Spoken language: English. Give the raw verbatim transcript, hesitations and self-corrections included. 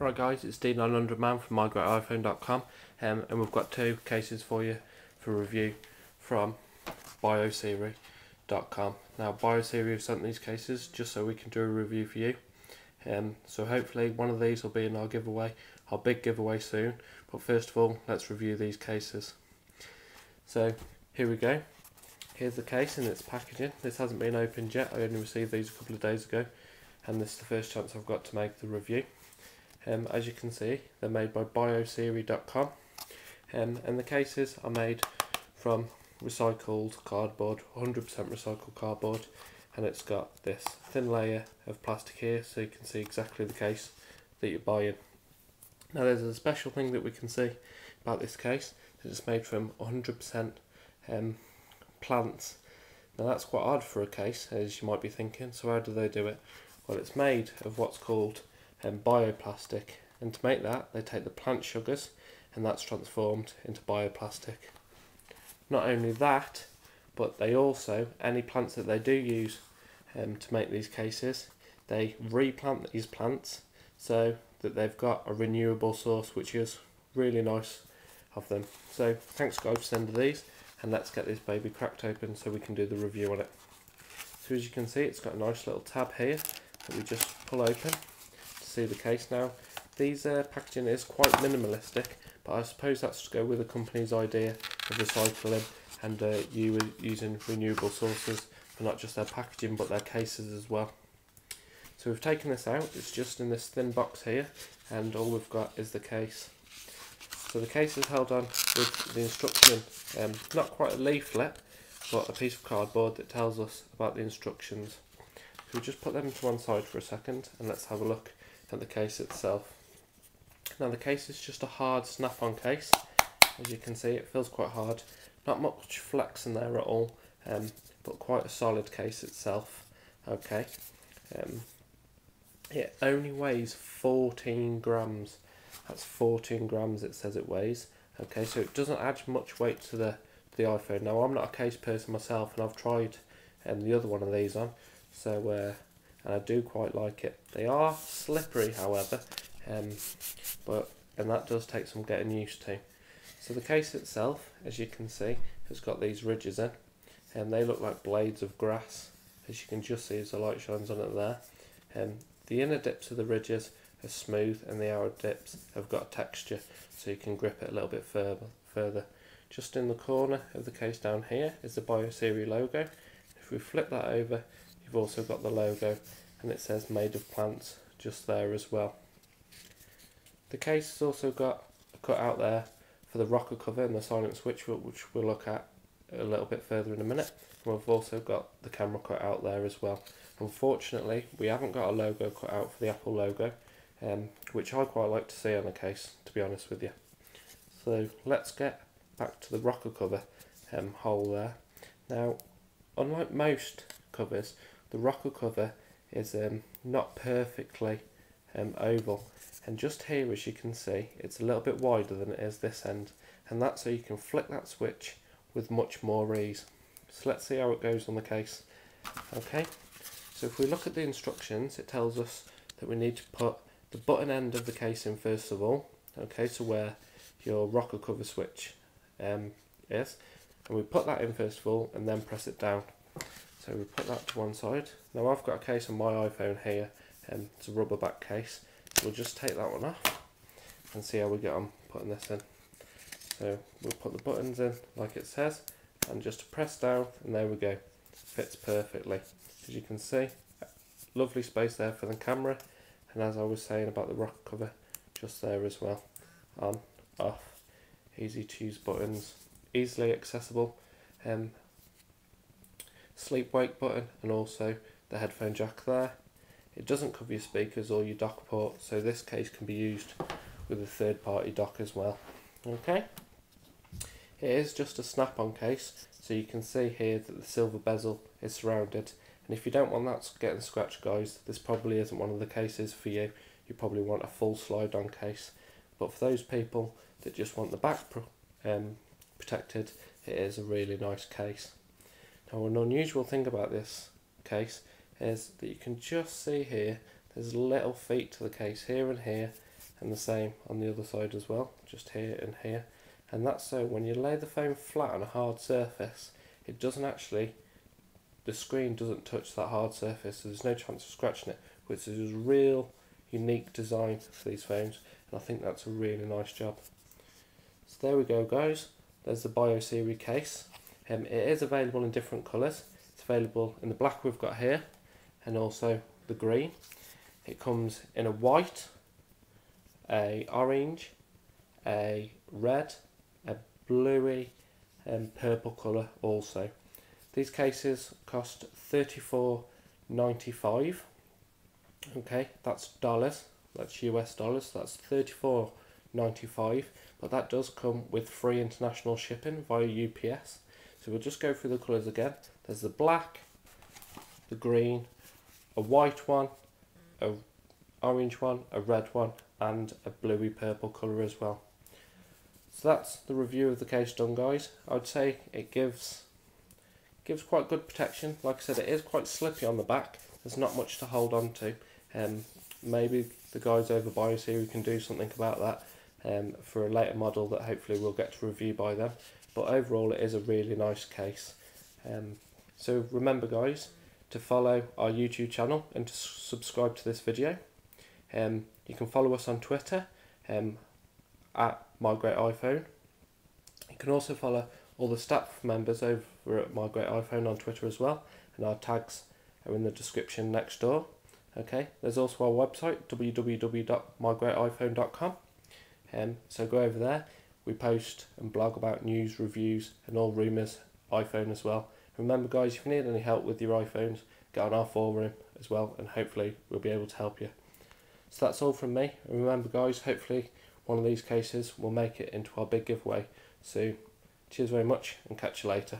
Right guys, it's D nine hundred man from My Great iPhone dot com, um, and we've got two cases for you for review from BioSerie dot com. Now BioSerie have sent these cases just so we can do a review for you. Um, so hopefully one of these will be in our giveaway, our big giveaway soon. But first of all, let's review these cases. So here we go. Here's the case and its packaging. This hasn't been opened yet. I only received these a couple of days ago, and this is the first chance I've got to make the review. Um, as you can see, they're made by BioSerie dot com, um, and the cases are made from recycled cardboard, one hundred percent recycled cardboard, and it's got this thin layer of plastic here so you can see exactly the case that you're buying. Now there's a special thing that we can see about this case, that it's made from one hundred percent um, plants. Now that's quite odd for a case, as you might be thinking, so how do they do it? Well, it's made of what's called and bioplastic, and to make that they take the plant sugars and that's transformed into bioplastic. Not only that, but they also, any plants that they do use um, to make these cases, they replant these plants so that they've got a renewable source, which is really nice of them. So thanks guys for sending these, and let's get this baby cracked open so we can do the review on it. So as you can see, it's got a nice little tab here that we just pull open. See the case. Now these uh, packaging is quite minimalistic, but I suppose that's to go with the company's idea of recycling and uh, you using renewable sources for not just their packaging but their cases as well. So we've taken this out, it's just in this thin box here, and all we've got is the case. So the case is held on with the instruction, um, not quite a leaflet but a piece of cardboard that tells us about the instructions. So we just put them to one side for a second and let's have a look at the case itself. Now the case is just a hard snap-on case. As you can see, it feels quite hard, not much flex in there at all, um, but quite a solid case itself. Okay, um, it only weighs fourteen grams. That's fourteen grams it says it weighs. Okay, so it doesn't add much weight to the, to the iPhone. Now I'm not a case person myself, and I've tried um, the other one of these on, so uh, and I do quite like it. They are slippery however, um, but and that does take some getting used to. So the case itself, as you can see, has got these ridges in, and they look like blades of grass, as you can just see as the light shines on it there. Um, the inner dips of the ridges are smooth and the outer dips have got texture, so you can grip it a little bit further. further. Just in the corner of the case down here is the BioSerie logo. If we flip that over, you've also got the logo, and it says made of plants just there as well. The case has also got a cut out there for the rocker cover and the silent switch, which we'll look at a little bit further in a minute. And we've also got the camera cut out there as well. Unfortunately, we haven't got a logo cut out for the Apple logo, um, which I quite like to see on a case, to be honest with you. So let's get back to the rocker cover um, hole there. Now, unlike most covers, the rocker cover is um, not perfectly um, oval, and just here as you can see it's a little bit wider than it is this end, and that's so you can flick that switch with much more ease. So let's see how it goes on the case. Okay, so if we look at the instructions, it tells us that we need to put the button end of the case in first of all, okay, so where your rocker cover switch um, is, and we put that in first of all and then press it down. So we put that to one side. Now I've got a case on my iPhone here, and um, it's a rubber back case. We'll just take that one off and see how we get on putting this in. So we'll put the buttons in like it says, and just press down, and there we go. Fits perfectly. As you can see, lovely space there for the camera, and as I was saying about the rocker cover, just there as well. On, off, easy to use buttons, easily accessible. Um, sleep wake button, and also the headphone jack there. It doesn't cover your speakers or your dock port, so this case can be used with a third party dock as well. Okay, it is just a snap-on case, so you can see here that the silver bezel is surrounded, and if you don't want that getting scratched guys, this probably isn't one of the cases for you. You probably want a full slide-on case, but for those people that just want the back pro um, protected, it is a really nice case. Now an unusual thing about this case is that you can just see here, there's little feet to the case here and here, and the same on the other side as well, just here and here. And that's so when you lay the phone flat on a hard surface, it doesn't actually, the screen doesn't touch that hard surface, so there's no chance of scratching it, which is a real unique design for these phones, and I think that's a really nice job. So there we go guys, there's the BioSerie case. Um, it is available in different colours. It's available in the black we've got here, and also the green. It comes in a white, a orange, a red, a bluey and purple colour also. These cases cost thirty-four ninety-five. Okay, that's dollars, that's U S dollars, that's thirty-four ninety-five, but that does come with free international shipping via U P S. So we'll just go through the colours again. There's the black, the green, a white one, a orange one, a red one, and a bluey purple colour as well. So that's the review of the case done guys. I'd say it gives gives quite good protection. Like I said, it is quite slippy on the back. There's not much to hold on to. Um, maybe the guys over BioSerie can do something about that um, for a later model that hopefully we'll get to review by them. But overall it is a really nice case. Um, so remember guys to follow our YouTube channel and to subscribe to this video. Um, you can follow us on Twitter um, at MyGreatIphone. You can also follow all the staff members over at MyGreatIphone on Twitter as well, and our tags are in the description next door. Okay, there's also our website w w w dot my great iphone dot com, um, so go over there. We post and blog about news, reviews and all rumours iPhone as well. Remember guys, if you need any help with your iPhones, get on our forum as well and hopefully we'll be able to help you. So that's all from me, and remember guys, hopefully one of these cases will make it into our big giveaway soon. Cheers very much and catch you later.